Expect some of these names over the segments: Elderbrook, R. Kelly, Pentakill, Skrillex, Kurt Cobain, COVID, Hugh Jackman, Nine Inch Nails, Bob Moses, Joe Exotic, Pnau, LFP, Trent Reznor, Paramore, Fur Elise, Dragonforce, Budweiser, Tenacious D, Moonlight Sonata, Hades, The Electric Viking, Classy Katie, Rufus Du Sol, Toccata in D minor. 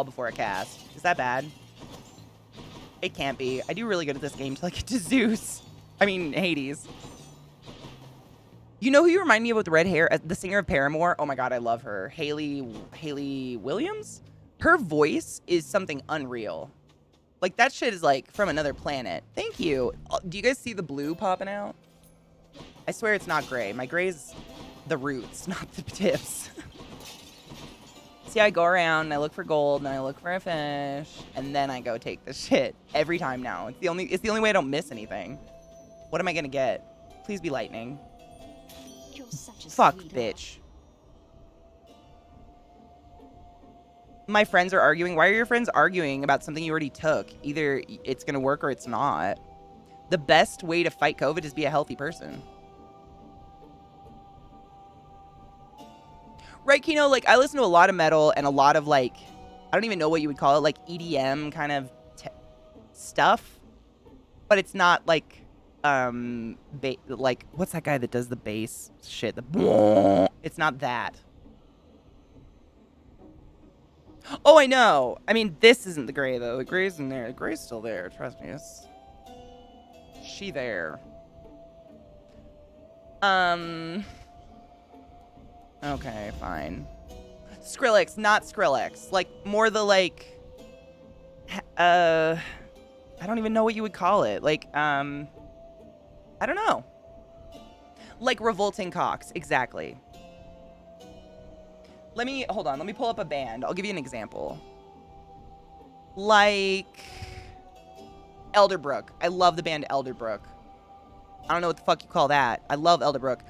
all before a cast. Is that bad? It can't be. I do really good at this game till I get to Zeus. I mean, Hades. You know who you remind me of with red hair? The singer of Paramore. Oh my God, I love her. Hayley Williams? Her voice is something unreal. Like, that shit is, like, from another planet. Thank you. Do you guys see the blue popping out? I swear it's not gray. My gray's the roots, not the tips. See, I go around, and I look for gold, and I look for a fish, and then I go take the shit. Every time now. It's the only way I don't miss anything. What am I gonna get? Please be lightning. You're such a fuck, sweetheart. Bitch. My friends are arguing. Why are your friends arguing about something you already took? Either it's going to work or it's not. The best way to fight COVID is be a healthy person. Right, Kino? Like, I listen to a lot of metal and a lot of, like, I don't even know what you would call it, like EDM kind of stuff. But it's not, like, like, what's that guy that does the bass shit? It's not that. Oh, I know. I mean, this isn't the gray, though. The gray's in there. The gray's still there. Trust me. It's... She there. Okay, fine. Skrillex, not Skrillex. Like, more the, like... I don't even know what you would call it. Like, I don't know. Like Revolting Cocks. Exactly. Let me, hold on, let me pull up a band. I'll give you an example. Like, Elderbrook. I love the band Elderbrook. I don't know what the fuck you call that. I love Elderbrook.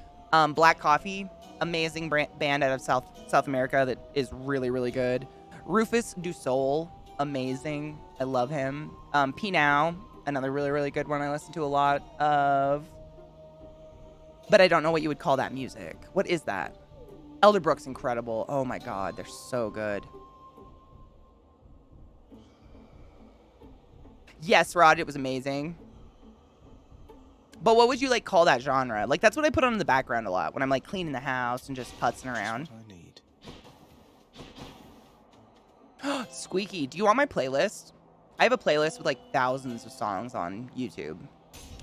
Black Coffee, amazing band out of South America that is really, really good. Rufus Du Sol, amazing. I love him. Pnau, another really, really good one I listen to a lot of. But I don't know what you would call that music. What is that? Elderbrook's incredible. Oh my God, they're so good. Yes, Rod, it was amazing. But what would you like call that genre? Like, that's what I put on in the background a lot when I'm like cleaning the house and just putzing around. Squeaky, do you want my playlist? I have a playlist with like thousands of songs on YouTube.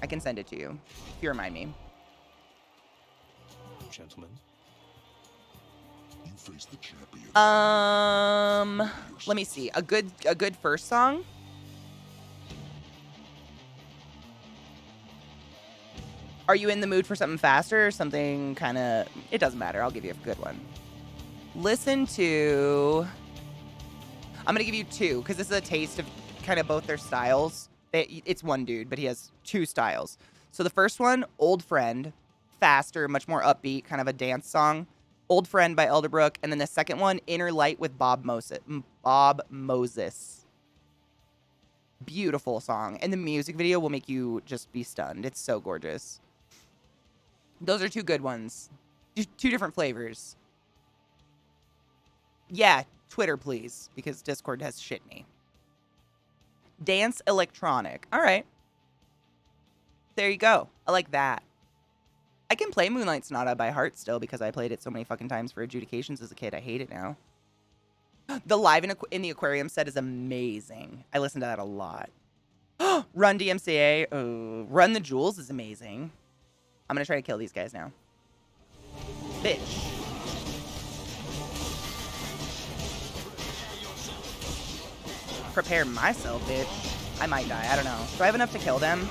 I can send it to you if you remind me. Gentlemen. Let me see. A good first song. Are you in the mood for something faster or something kind of, it doesn't matter. I'll give you a good one. Listen to, I'm going to give you two because this is a taste of kind of both their styles. It's one dude, but he has two styles. So the first one, Old Friend, faster, much more upbeat, kind of a dance song. Old Friend by Elderbrook, and then the second one, Inner Light with Bob Moses. Beautiful song, and the music video will make you just be stunned. It's so gorgeous. Those are two good ones. Two different flavors. Yeah, Twitter, please, because Discord has shit me. Dance electronic. All right. There you go. I like that. I can play Moonlight Sonata by heart still because I played it so many fucking times for adjudications as a kid. I hate it now. The Live in the Aquarium set is amazing. I listen to that a lot. Run DMCA. Oh, Run the Jewels is amazing. I'm going to try to kill these guys now. Bitch. Prepare myself, bitch. I might die. I don't know. Do I have enough to kill them?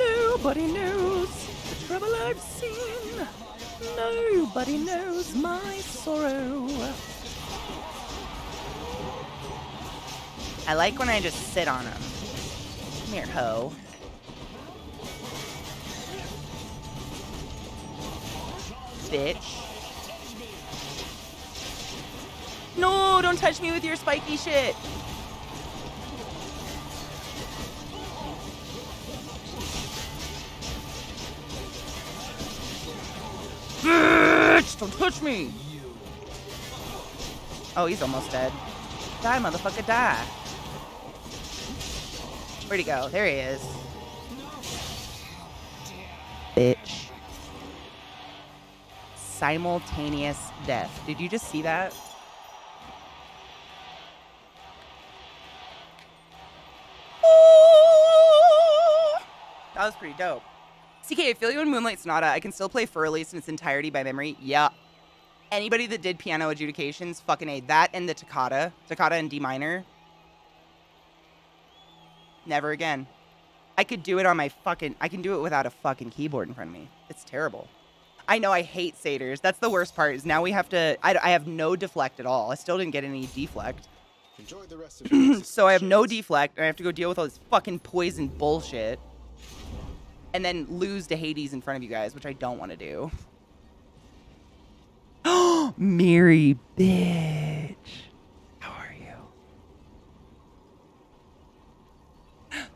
Nobody knows the trouble I've seen. Nobody knows my sorrow. I like when I just sit on them. Come here, ho. Bitch. No, don't touch me with your spiky shit. Bitch, don't touch me! Oh, he's almost dead. Die, motherfucker, die. Where'd he go? There he is. Bitch. simultaneous death. Did you just see that? That was pretty dope. CK, I feel you in Moonlight Sonata. I can still play Fur Elise in its entirety by memory. Yeah. Anybody that did piano adjudications, fucking A. That and the Toccata. Toccata in D minor. Never again. I could do it on my fucking... I can do it without a fucking keyboard in front of me. It's terrible. I know, I hate satyrs. That's the worst part, is now we have to... I have no deflect at all. I still didn't get any deflect. Enjoy the rest of your so I have no deflect, and I have to go deal with all this fucking poison bullshit. And then lose to Hades in front of you guys, which I don't want to do. Oh, Mary, bitch. How are you?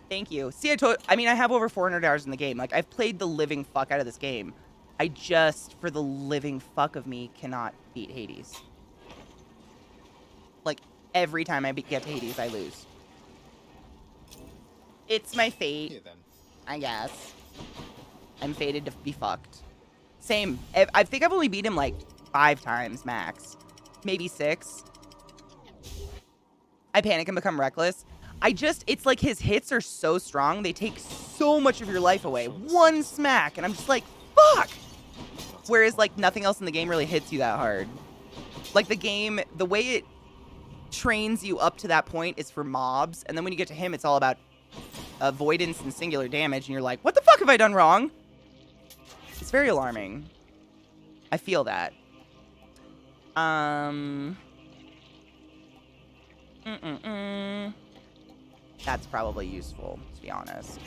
Thank you. See, I mean, I have over 400 hours in the game. Like, I've played the living fuck out of this game. I just, for the living fuck of me, cannot beat Hades. Like, every time I get to Hades, I lose. It's my fate, yeah, then. I guess. I'm fated to be fucked. Same. I think I've only beat him like 5 times max. Maybe 6. I panic and become reckless. It's like his hits are so strong. They take so much of your life away. One smack. And I'm just like, fuck. Whereas like nothing else in the game really hits you that hard. Like the game, the way it trains you up to that point is for mobs. And then when you get to him, it's all about avoidance and singular damage. And you're like, what the fuck have I done wrong? It's very alarming. I feel that. That's probably useful, to be honest.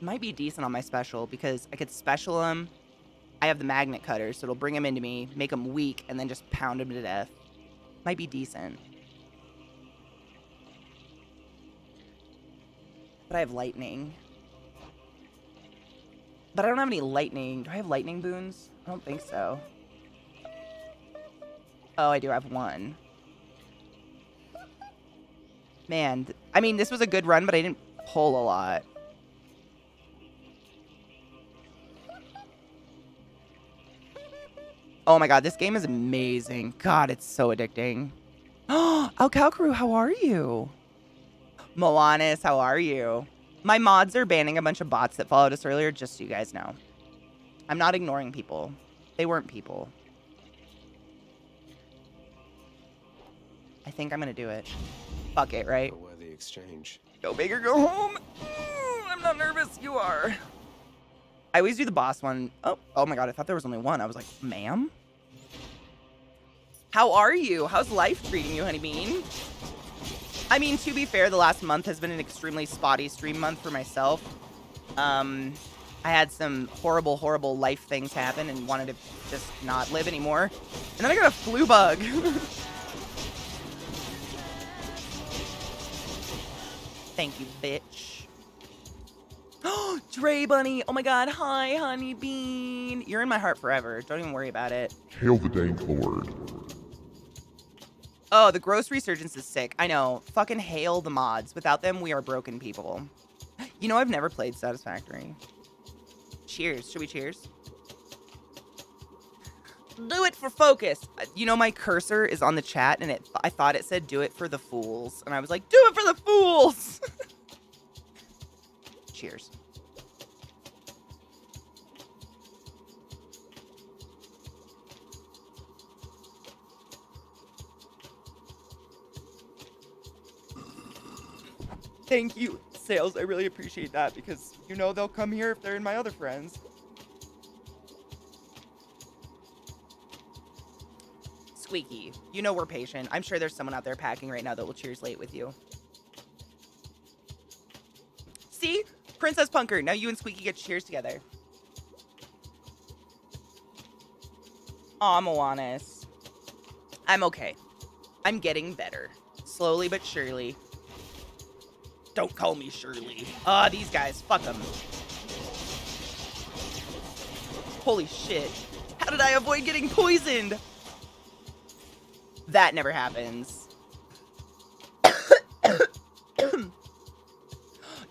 Might be decent on my special, because I could special him. I have the magnet cutter, so it'll bring him into me, make him weak, and then just pound him to death. Might be decent. But I have lightning. But I don't have any lightning. Do I have lightning boons? I don't think so. Oh, I do. I have 1. Man. I mean, this was a good run, but I didn't pull a lot. Oh my god, this game is amazing. God, it's so addicting. Oh, Alcalcaru, how are you? Moanis, how are you? My mods are banning a bunch of bots that followed us earlier, just so you guys know. I'm not ignoring people. They weren't people. I think I'm going to do it. Fuck it, right? The exchange. Go big or go home. I'm not nervous. You are. I always do the boss one. Oh my god, I thought there was only one. I was like, ma'am? How are you? How's life treating you, honeybean? I mean, to be fair, the last month has been an extremely spotty stream month for myself. I had some horrible, horrible life things happen and wanted to just not live anymore. And then I got a flu bug. Thank you, bitch. Oh, Dre Bunny. Oh my god. Hi, honeybean. You're in my heart forever. Don't even worry about it. Hail the dank lord. Oh, the gross resurgence is sick. I know. Fucking hail the mods. Without them, we are broken people. You know, I've never played Satisfactory. Cheers. Should we cheers? Do it for focus. You know, my cursor is on the chat, and I thought it said do it for the fools. And I was like, do it for the fools. Cheers. Thank you, Sales. I really appreciate that, because you know they'll come here if they're in my other friends. Squeaky, you know we're patient. I'm sure there's someone out there packing right now that will cheers late with you. See? Princess Punker, now you and Squeaky get cheers together. Aw, Moanis. I'm okay. I'm getting better. Slowly but surely. Don't call me Shirley. Ah, these guys. Fuck them. Holy shit. How did I avoid getting poisoned? That never happens.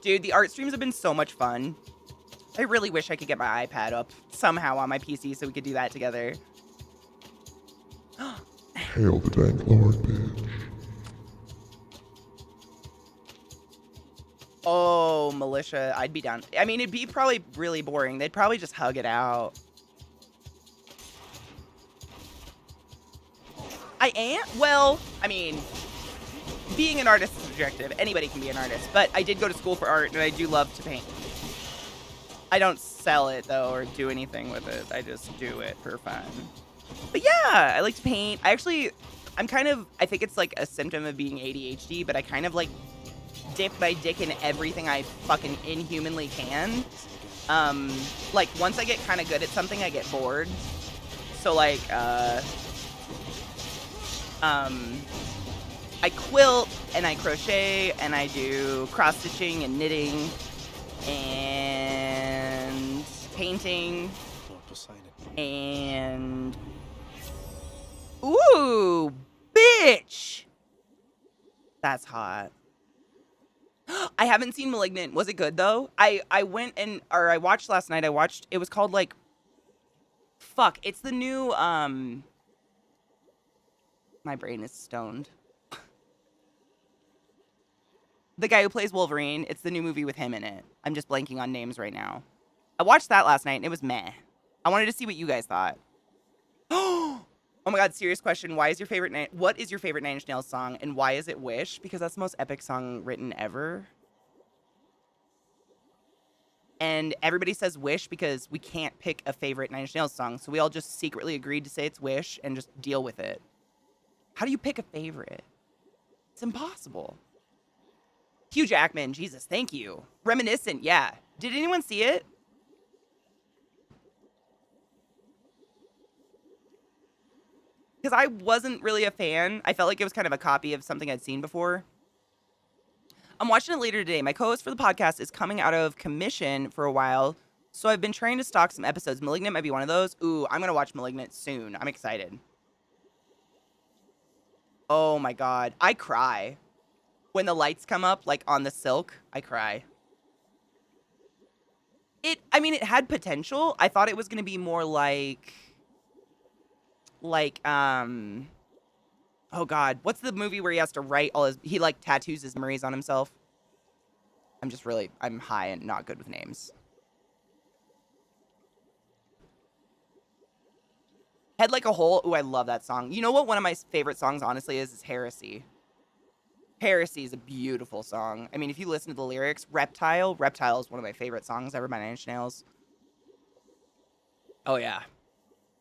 Dude, the art streams have been so much fun. I really wish I could get my iPad up somehow on my PC so we could do that together. Hail the dank lord, bitch. Oh, militia. I'd be down. I mean, it'd be probably really boring. They'd probably just hug it out. I am? Well, I mean, being an artist is subjective. Anybody can be an artist. But I did go to school for art, and I do love to paint. I don't sell it, though, or do anything with it. I just do it for fun. But yeah, I like to paint. I actually, I'm kind of, I think it's like a symptom of being ADHD, but I kind of like dip my dick in everything I fucking inhumanly can. Like once I get kind of good at something, I get bored. So like, I quilt and I crochet and I do cross stitching and knitting and painting. And ooh, bitch, that's hot. I haven't seen Malignant. Was it good though? I went and I watched last night. I watched. It was called like, fuck. It's the new. My brain is stoned. The guy who plays Wolverine. It's the new movie with him in it. I'm just blanking on names right now. I watched that last night and it was meh. I wanted to see what you guys thought. Oh my God, serious question. Why is your favorite what is your favorite Nine Inch Nails song and why is it Wish? Because that's the most epic song written ever. And everybody says Wish because we can't pick a favorite Nine Inch Nails song. So we all just secretly agreed to say it's Wish and just deal with it. How do you pick a favorite? It's impossible. Hugh Jackman, Jesus, thank you. Reminiscent, yeah. Did anyone see it? Because I wasn't really a fan. I felt like it was kind of a copy of something I'd seen before. I'm watching it later today. My co-host for the podcast is coming out of commission for a while, so I've been trying to stock some episodes. Malignant might be one of those. Ooh, I'm going to watch Malignant soon. I'm excited. Oh, my God. I cry. When the lights come up, like, on the silk, I cry. I mean, it had potential. I thought it was going to be more like... oh God, what's the movie where he has to write all his, he like tattoos his memories on himself? I'm just really, I'm high and not good with names. Head Like a Hole, ooh, I love that song. You know what one of my favorite songs honestly is Heresy. Heresy is a beautiful song. I mean, if you listen to the lyrics, Reptile is one of my favorite songs ever by Nine Inch Nails. Oh yeah,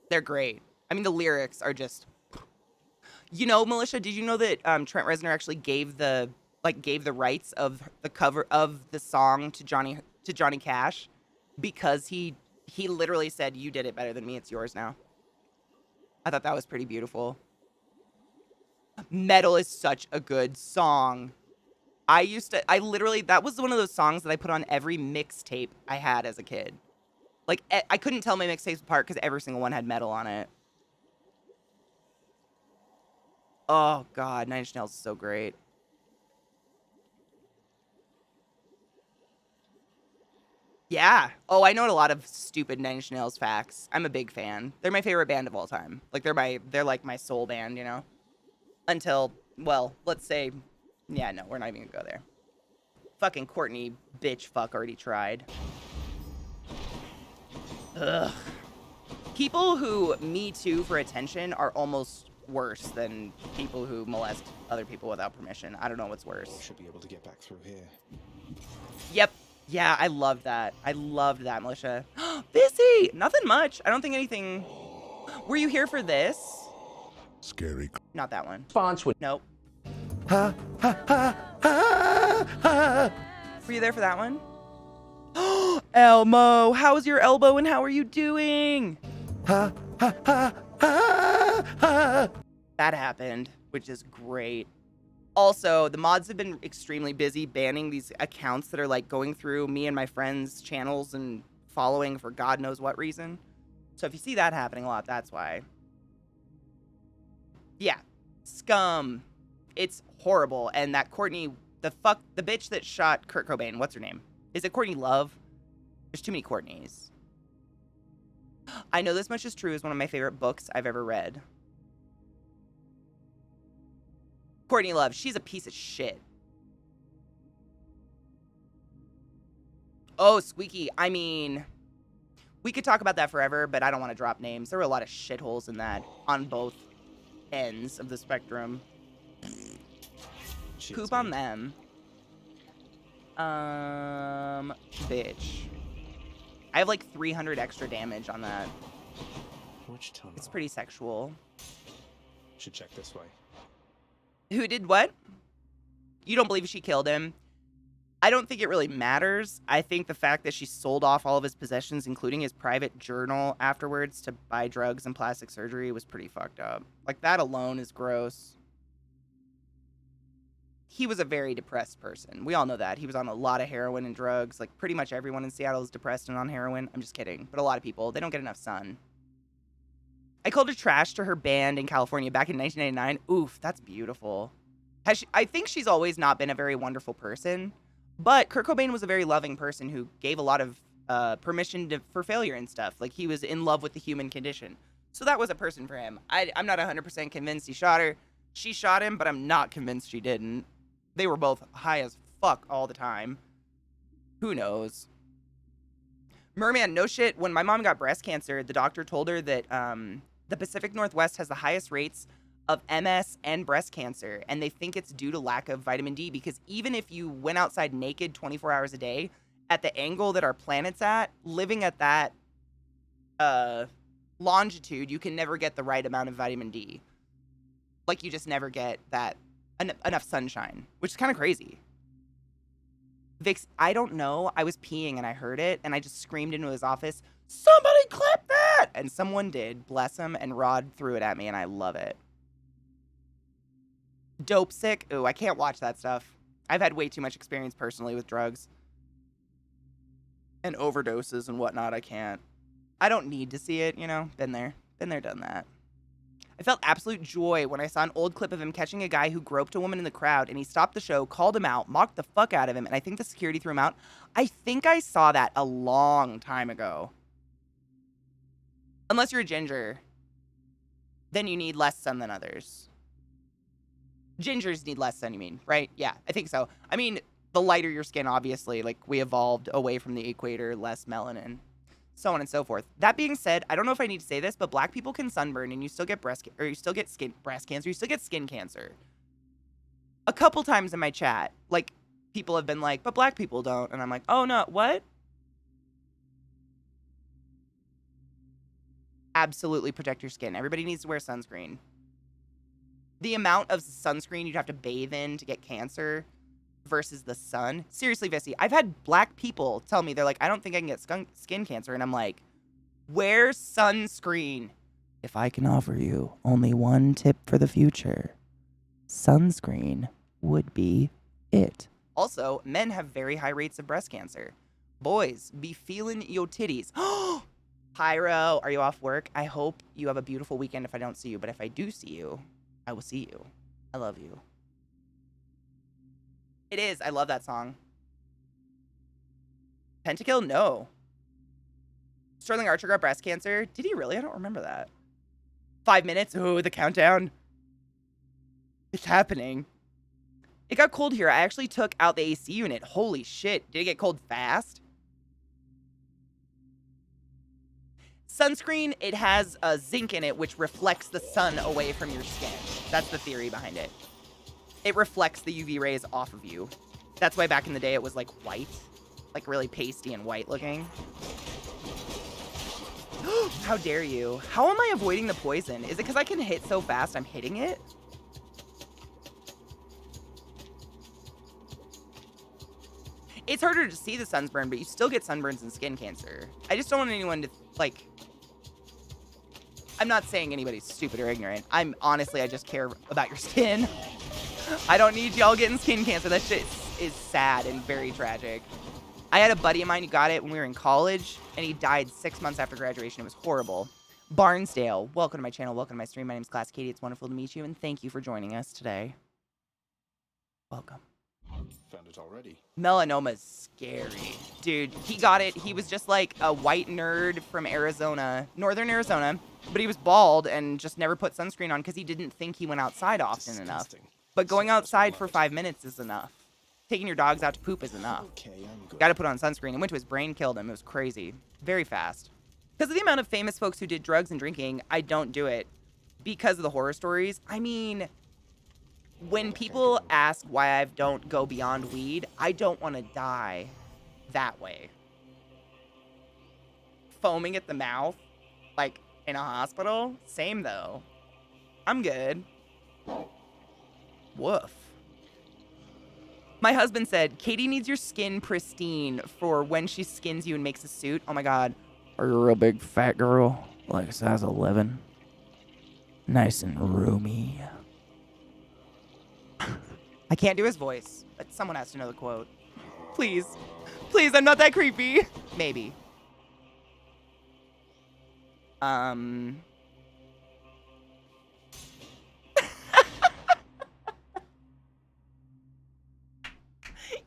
they're great. I mean, the lyrics are just, you know, Militia, did you know that Trent Reznor actually gave the rights of the cover of the song to Johnny Cash because he literally said, you did it better than me. It's yours now. I thought that was pretty beautiful. Metal is such a good song. I literally, that was one of those songs that I put on every mixtape I had as a kid. Like, I couldn't tell my mixtapes apart because every single one had metal on it. Oh, God, Nine Inch Nails is so great. Yeah. Oh, I know a lot of stupid Nine Inch Nails facts. I'm a big fan. They're my favorite band of all time. Like, they're like my soul band, you know? Until, well, let's say, yeah, no, we're not even gonna go there. Fucking Courtney, bitch, fuck, already tried. Ugh. People who Me Too for attention are almost worse than people who molest other people without permission. I don't know what's worse. Should be able to get back through here. Yep. Yeah, I love that. I loved that, Militia. Busy! Nothing much. I don't think anything... Were you here for this? Scary. Not that one. Fonts would... Nope. Ha, ha, ha, ha, ha. Were you there for that one? Elmo, how's your elbow and how are you doing? Ha, ha, ha. That happened, which is great. Also, the mods have been extremely busy banning these accounts that are like going through me and my friends' channels and following for God knows what reason. So if you see that happening a lot, that's why. Yeah, scum. It's horrible. And that Courtney the bitch that shot Kurt Cobain, what's her name? Is it Courtney Love? There's too many Courtneys. I Know This Much Is True is one of my favorite books I've ever read. Courtney Love, she's a piece of shit. Oh, Squeaky, I mean, we could talk about that forever, but I don't want to drop names. There were a lot of shitholes in that on both ends of the spectrum. Jeez, Poop on them. Bitch. I have like 300 extra damage on that. Which tunnel? It's pretty sexual. Should check this way. Who did what? You don't believe she killed him? I don't think it really matters. I think the fact that she sold off all of his possessions, including his private journal afterwards, to buy drugs and plastic surgery was pretty fucked up. Like, that alone is gross. He was a very depressed person. We all know that. He was on a lot of heroin and drugs. Like, pretty much everyone in Seattle is depressed and on heroin. I'm just kidding. But a lot of people, they don't get enough sun. I called her trash to her band in California back in 1999. Oof, that's beautiful. I think she's always not been a very wonderful person. But Kurt Cobain was a very loving person who gave a lot of permission for failure and stuff. Like, he was in love with the human condition. So that was a person for him. I'm not 100% convinced he shot her. She shot him, but I'm not convinced she didn't. They were both high as fuck all the time. Who knows? Merman, no shit. When my mom got breast cancer, the doctor told her that the Pacific Northwest has the highest rates of MS and breast cancer, and they think it's due to lack of vitamin D, because even if you went outside naked 24 hours a day, at the angle that our planet's at, living at that longitude, you can never get the right amount of vitamin D. Like, you just never get that enough sunshine, which is kind of crazy. Vix, I don't know, I was peeing and I heard it, and I just screamed into his office, "Somebody clip that!" And someone did, bless him, and Rod threw it at me, and I love it. Dope sick. Ooh, I can't watch that stuff. I've had way too much experience personally with drugs. And overdoses and whatnot, I can't. I don't need to see it, you know? Been there, done that. I felt absolute joy when I saw an old clip of him catching a guy who groped a woman in the crowd, and he stopped the show, called him out, mocked the fuck out of him, and I think the security threw him out. I think I saw that a long time ago. Unless you're a ginger, then you need less sun than others. Gingers need less sun, you mean, right? Yeah, I think so. I mean, the lighter your skin, obviously, like, we evolved away from the equator, less melanin, so on and so forth. That being said, I don't know if I need to say this, but black people can sunburn and you still get breast cancer, you still get skin cancer. A couple times in my chat, like, people have been like, but black people don't, and I'm like, oh no, what? Absolutely protect your skin. Everybody needs to wear sunscreen. The amount of sunscreen you'd have to bathe in to get cancer versus the sun. Seriously, Vissy, I've had black people tell me, they're like, I don't think I can get skin cancer. And I'm like, wear sunscreen. If I can offer you only one tip for the future, sunscreen would be it. Also, men have very high rates of breast cancer. Boys, be feeling your titties. Pyro, are you off work? I hope you have a beautiful weekend if I don't see you. But if I do see you, I will see you. I love you. It is. I love that song. Pentakill? No. Sterling Archer got breast cancer. Did he really? I don't remember that. 5 minutes. Ooh, the countdown. It's happening. It got cold here. I actually took out the AC unit. Holy shit. Did it get cold fast? Sunscreen, it has zinc in it, which reflects the sun away from your skin. That's the theory behind it. It reflects the UV rays off of you. That's why back in the day it was like white, like really pasty and white looking. How dare you? How am I avoiding the poison? Is it because I can hit so fast I'm hitting it? It's harder to see the sunburn, but you still get sunburns and skin cancer. I just don't want anyone to, like, I'm not saying anybody's stupid or ignorant. I'm honestly, I just care about your skin. I don't need y'all getting skin cancer. That shit is sad and very tragic. I had a buddy of mine who got it when we were in college, and he died 6 months after graduation. It was horrible. Barnsdale, welcome to my channel. Welcome to my stream. My name's Classy Katie. It's wonderful to meet you, and thank you for joining us today. Welcome. Found it already. Melanoma's scary. Dude, he got it. He was just like a white nerd from Arizona, northern Arizona, but he was bald and just never put sunscreen on because he didn't think he went outside often enough. But going outside for 5 minutes is enough. Taking your dogs out to poop is enough. Okay, I'm good. Gotta put on sunscreen. It went to his brain, killed him. It was crazy. Very fast. Because of the amount of famous folks who did drugs and drinking, I don't do it because of the horror stories. I mean, when people ask why I don't go beyond weed, I don't want to die that way. Foaming at the mouth, like in a hospital, same though. I'm good. Woof. My husband said, Katie needs your skin pristine for when she skins you and makes a suit. Oh my God. Are you a real big fat girl? Like size 11? Nice and roomy. I can't do his voice, but someone has to know the quote. Please. Please, I'm not that creepy. Maybe.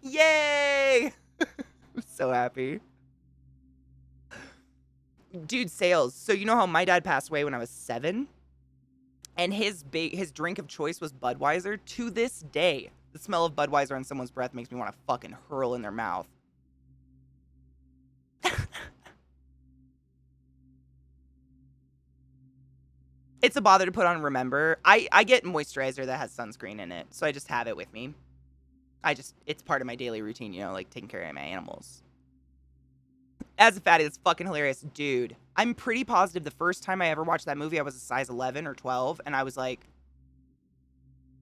Yay! I'm so happy. Dude, sales. So you know how my dad passed away when I was 7? And his drink of choice was Budweiser. To this day, the smell of Budweiser on someone's breath makes me want to fucking hurl in their mouth. It's a bother to put on, remember. I get moisturizer that has sunscreen in it, so I just have it with me. It's part of my daily routine, you know, like taking care of my animals. As a fatty, that's fucking hilarious. Dude, I'm pretty positive the first time I ever watched that movie, I was a size 11 or 12, and I was like,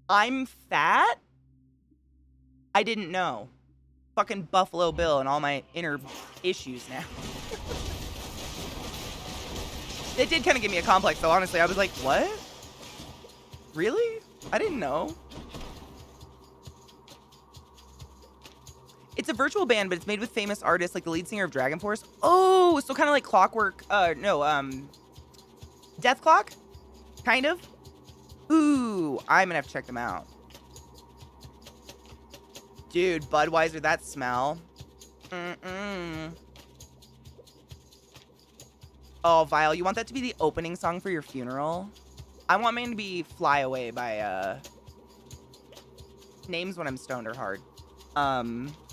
I'm fat? I didn't know. Fucking Buffalo Bill and all my inner issues now. It did kind of give me a complex, though, honestly. I was like, what? Really? I didn't know. It's a virtual band, but it's made with famous artists like the lead singer of Dragonforce. Oh, so kind of like Clockwork. Death Clock? Kind of? Ooh, I'm gonna have to check them out. Dude, Budweiser, that smell. Mm-mm. Oh, Vile, you want that to be the opening song for your funeral? I want mine to be Fly Away by, Names When I'm Stoned Are Hard.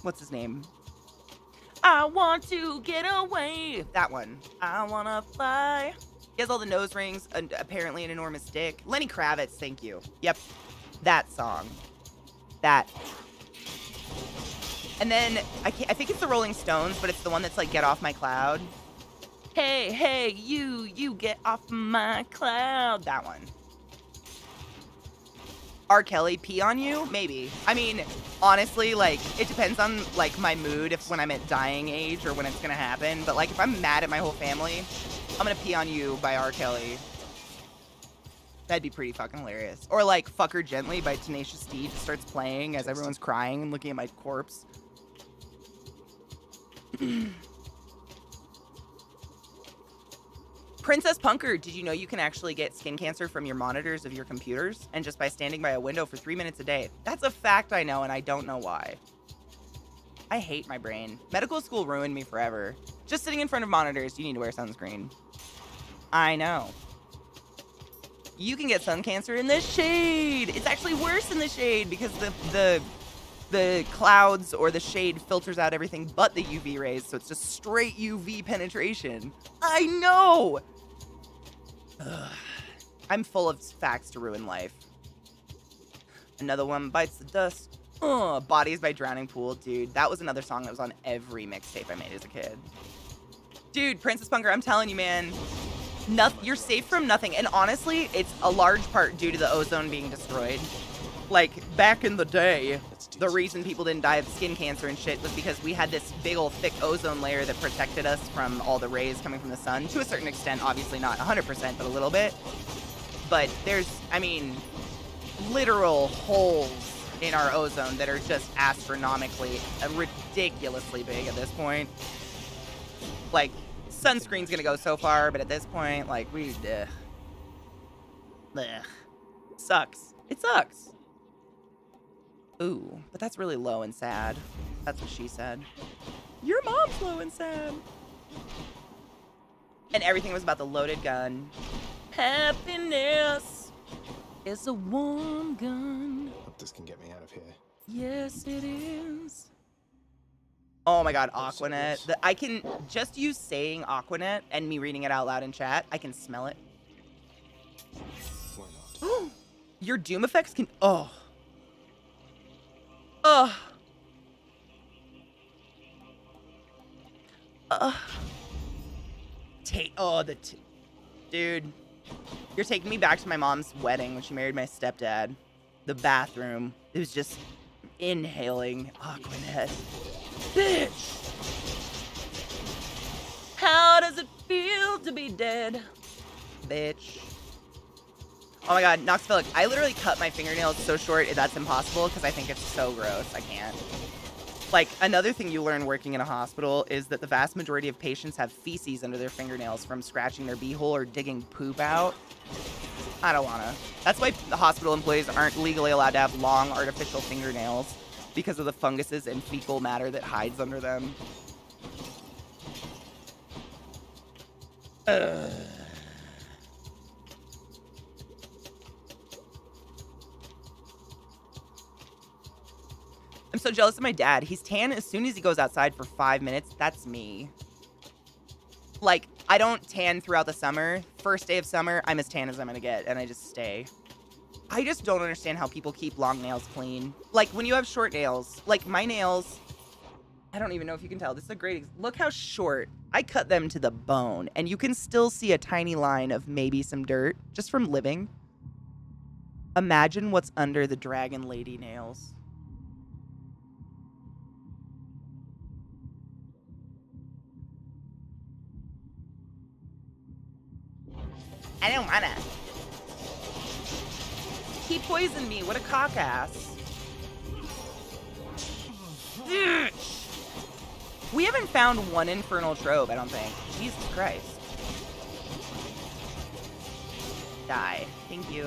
What's his name? I want to get away. That one. I want to fly. He has all the nose rings and apparently an enormous dick. Lenny Kravitz, thank you. Yep. That song. That. And then I think it's the Rolling Stones, but it's the one that's like, get off my cloud. Hey, hey, you get off my cloud. That one. R. Kelly, pee on you? Maybe. I mean, honestly, like, it depends on, like, my mood, if when I'm at dying age or when it's gonna happen. But, like, if I'm mad at my whole family, I'm gonna pee on you by R. Kelly. That'd be pretty fucking hilarious. Or, like, Fuck Her Gently by Tenacious D just starts playing as everyone's crying and looking at my corpse. Princess Punker, did you know you can actually get skin cancer from your monitors of your computers and just by standing by a window for 3 minutes a day? That's a fact I know, and I don't know why. I hate my brain. Medical school ruined me forever. Just sitting in front of monitors, you need to wear sunscreen. I know. You can get sun cancer in the shade. It's actually worse in the shade because the clouds or the shade filters out everything but the UV rays, so it's just straight UV penetration. I know! Ugh. I'm full of facts to ruin life. Another One Bites the Dust. Ugh. Bodies by Drowning Pool, dude. That was another song that was on every mixtape I made as a kid. Dude, Princess Punker, I'm telling you, man. You're safe from nothing. And honestly, it's a large part due to the ozone being destroyed. Like, back in the day, the reason people didn't die of skin cancer and shit was because we had this big old thick ozone layer that protected us from all the rays coming from the sun. To a certain extent, obviously not 100%, but a little bit. But there's, I mean, literal holes in our ozone that are just astronomically, ridiculously big at this point. Like, sunscreen's gonna go so far, but at this point, like, we, Sucks. It sucks. Ooh, but that's really low and sad. That's what she said. Your mom's low and sad. And everything was about the loaded gun. Happiness is a warm gun. I hope this can get me out of here. Yes, it is. Oh my God, Aquanet. I can just use saying Aquanet and me reading it out loud in chat. I can smell it. Why not? Your doom effects can. Oh. Ugh. Ugh. Dude, you're taking me back to my mom's wedding when she married my stepdad. The bathroom. It was just inhaling Aquanet. Bitch! How does it feel to be dead? Bitch. Oh my God, Noxphilic. I literally cut my fingernails so short that's impossible because I think it's so gross. I can't. Like, another thing you learn working in a hospital is that the vast majority of patients have feces under their fingernails from scratching their beehole or digging poop out. I don't wanna. That's why the hospital employees aren't legally allowed to have long artificial fingernails, because of the funguses and fecal matter that hides under them. Ugh. I'm so jealous of my dad. He's tan as soon as he goes outside for 5 minutes. That's me. Like, I don't tan throughout the summer. First day of summer, I'm as tan as I'm gonna get, and I just stay. I just don't understand how people keep long nails clean. Like, when you have short nails, like my nails, I don't even know if you can tell. This is a great, look how short. I cut them to the bone, and you can still see a tiny line of maybe some dirt just from living. Imagine what's under the Dragon Lady nails. I don't wanna. He poisoned me. What a cock ass. We haven't found one infernal trope, I don't think. Jesus Christ. Die. Thank you.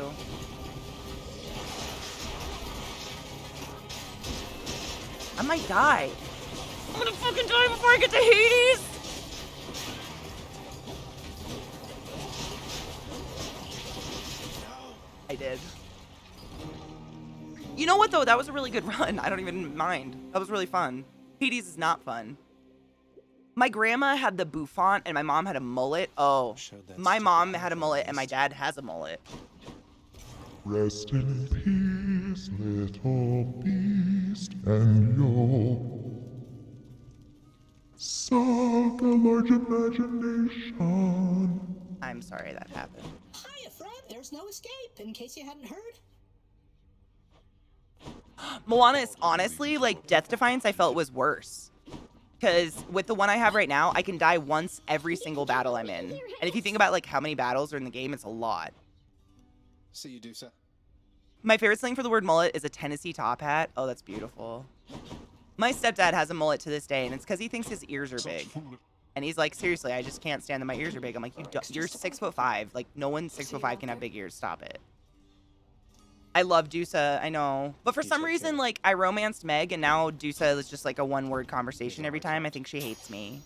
I might die. I'm gonna fucking die before I get to Hades! I did. You know what, though? That was a really good run. I don't even mind. That was really fun. Hades is not fun. My grandma had the bouffant and my mom had a mullet. Oh, my mom had a mullet and my dad has a mullet. Rest in peace, little beast, and your soft and large imagination. I'm sorry that happened. Hiya, friend. There's no escape, in case you hadn't heard. Moana is honestly, like, Death Defiance I felt was worse. Because with the one I have right now, I can die once every single battle I'm in. And if you think about, like, how many battles are in the game, it's a lot. See you do, sir. My favorite slang for the word mullet is a Tennessee top hat. Oh, that's beautiful. My stepdad has a mullet to this day, and it's because he thinks his ears are big. And he's like, seriously, I just can't stand that my ears are big. I'm like, you're 6'5". Like, no one 6'5" can have big ears. Stop it. I love Dusa, I know. But for some reason, like, I romanced Meg, and now Dusa is just like a one-word conversation every time. I think she hates me.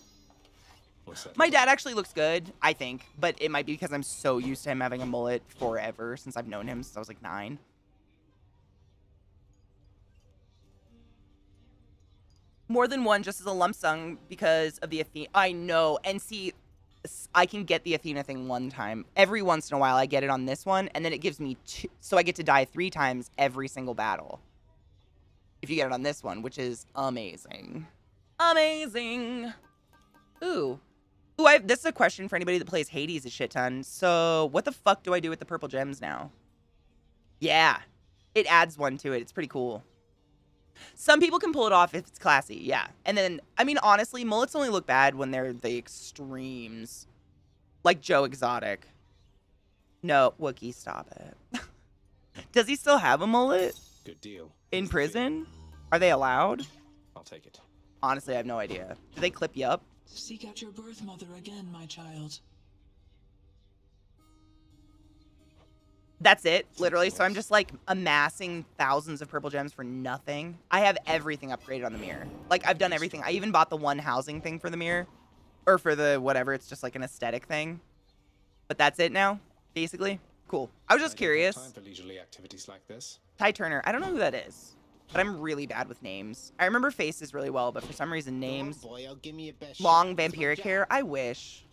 My dad actually looks good, I think. But it might be because I'm so used to him having a mullet forever, since I've known him since I was like 9. More than one just as a lump sum because of the Athena. I know. And see, I can get the Athena thing one time. Every once in a while, I get it on this one. And then it gives me two. So I get to die 3 times every single battle. If you get it on this one, which is amazing. Amazing. Ooh. Ooh, this is a question for anybody that plays Hades a shit ton. So what the fuck do I do with the purple gems now? Yeah. It adds one to it. It's pretty cool. Some people can pull it off if it's classy, yeah. And then, I mean, honestly, mullets only look bad when they're the extremes. Like Joe Exotic. No, Wookiee, stop it. Does he still have a mullet? Good deal. In prison? Are they allowed? I'll take it. Honestly, I have no idea. Do they clip you up? Seek out your birth mother again, my child. That's it, literally. So I'm just like amassing thousands of purple gems for nothing. I have everything upgraded on the mirror. Like I've done everything. I even bought the one housing thing for the mirror or for the whatever. It's just like an aesthetic thing. But that's it now, basically. Cool. I was just curious. Time for leisurely activities like this. Ty Turner. I don't know who that is, but I'm really bad with names. I remember faces really well, but for some reason names. Oh boy, I'll give me a best long vampiric hair. I wish.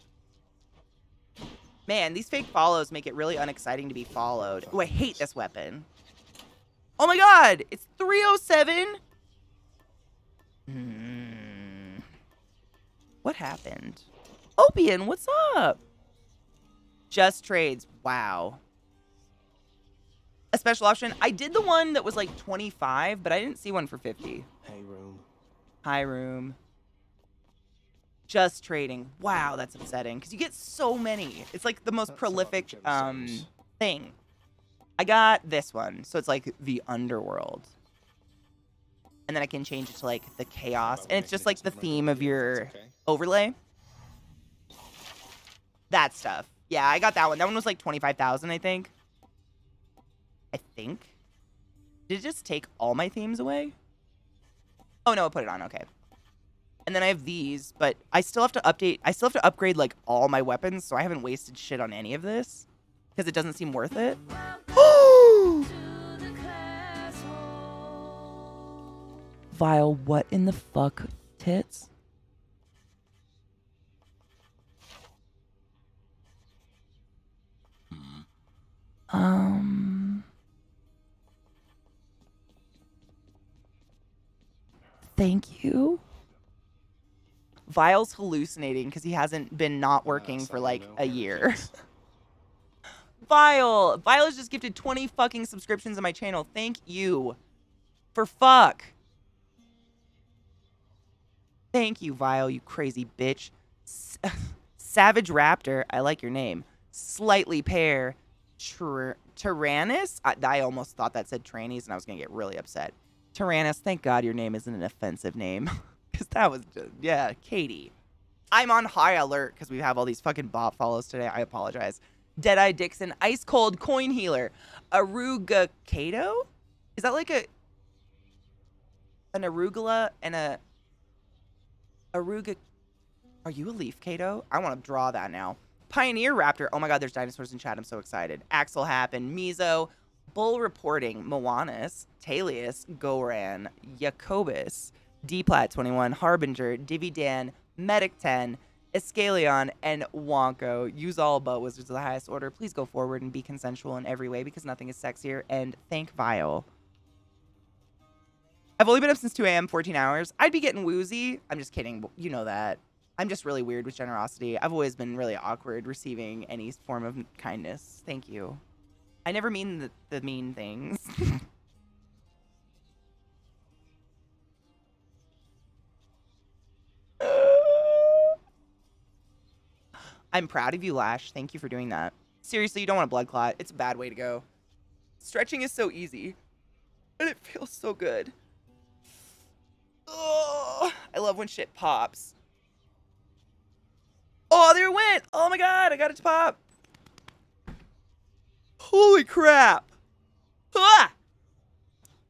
Man, these fake follows make it really unexciting to be followed. Oh, I hate this weapon. Oh my god, it's 307? Hmm. What happened? Opian, what's up? Just trades. Wow. A special option. I did the one that was like 25, but I didn't see one for 50. Hey, room. Hi, room. Just trading. Wow, that's upsetting because you get so many. It's like the most prolific thing. I got this one, so it's like the underworld, and then I can change it to like the chaos, and it's just like the theme of your overlay. That stuff. Yeah, I got that one. That one was like 25,000, I think. Did it just take all my themes away? Oh no, I put it on. Okay. And then I have these, but I still have to update. I still have to upgrade like all my weapons, so I haven't wasted shit on any of this because it doesn't seem worth it. Vile, what in the fuck, tits? Thank you. Vile's hallucinating because he hasn't been not working for like a year. Vile! Vile has just gifted 20 fucking subscriptions on my channel. Thank you. For fuck. Thank you, Vile, you crazy bitch. Savage Raptor. I like your name. Slightly Pear. Tyrannus? I almost thought that said trannies and I was going to get really upset. Tyrannus, thank God your name isn't an offensive name. Because that was just, yeah, Katie. I'm on high alert because we have all these fucking bot follows today. I apologize. Deadeye Dixon, Ice Cold Coin Healer, Aruga Kato? Is that like an arugula and a aruga? Are you a leaf, Kato? I want to draw that now. Pioneer Raptor. Oh my god, there's dinosaurs in chat. I'm so excited. Axel Happen, Mizo, Bull Reporting, Moanus, Talius, Goran, Jacobus, Dplat21, Harbinger, Dividan, Medic10, Escalion, and Wonko. Use all but wizards of the highest order. Please go forward and be consensual in every way because nothing is sexier. And thank Vile. I've only been up since 2 a.m., 14 hours. I'd be getting woozy. I'm just kidding. But you know that. I'm just really weird with generosity. I've always been really awkward receiving any form of kindness. Thank you. I never mean the mean things. I'm proud of you, Lash. Thank you for doing that. Seriously, you don't want a blood clot. It's a bad way to go. Stretching is so easy, but it feels so good. Oh, I love when shit pops. Oh, there it went. Oh my god, I got it to pop. Holy crap. Ah!